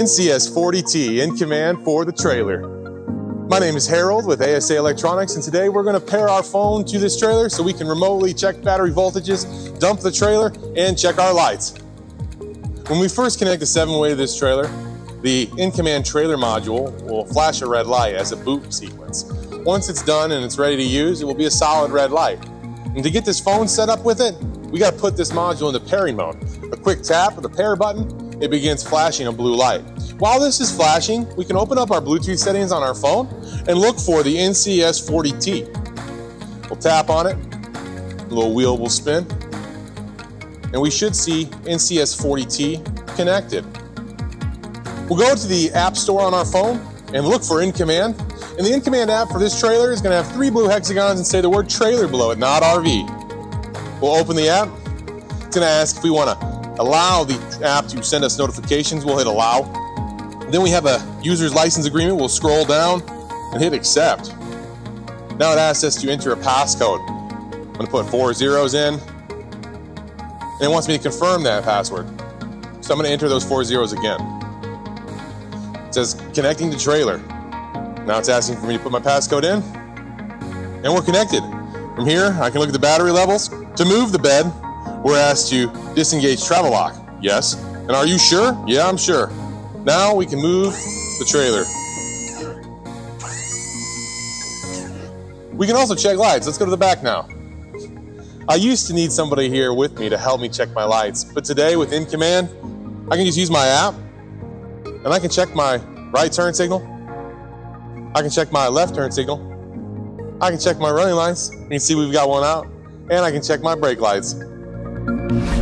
NCS40T in command for the trailer. My name is Harold with ASA Electronics, and today we're going to pair our phone to this trailer so we can remotely check battery voltages, dump the trailer, and check our lights. When we first connect the 7-way to this trailer, the InCommand trailer module will flash a red light as a boot sequence. Once it's done and it's ready to use, it will be a solid red light. And to get this phone set up with it, we got to put this module into pairing mode. A quick tap of the pair button, it begins flashing a blue light. While this is flashing, we can open up our Bluetooth settings on our phone and look for the NCS40T. We'll tap on it, a little wheel will spin, and we should see NCS40T connected. We'll go to the App Store on our phone and look for InCommand. And the InCommand app for this trailer is going to have 3 blue hexagons and say the word trailer below it, not RV. We'll open the app. It's going to ask if we want to allow the app to send us notifications. We'll hit allow. Then we have a user's license agreement. We'll scroll down and hit accept. Now it asks us to enter a passcode. I'm going to put 4 zeros in, and it wants me to confirm that password. So I'm going to enter those 4 zeros again. It says connecting to trailer. Now it's asking for me to put my passcode in, and we're connected. From here, I can look at the battery levels. To move the bed, we're asked to disengage travel lock. Yes. And are you sure? Yeah, I'm sure. Now we can move the trailer. We can also check lights. Let's go to the back now. I used to need somebody here with me to help me check my lights, but today with InCommand, I can just use my app, and I can check my right turn signal. I can check my left turn signal. I can check my running lights. You can see we've got one out, and I can check my brake lights.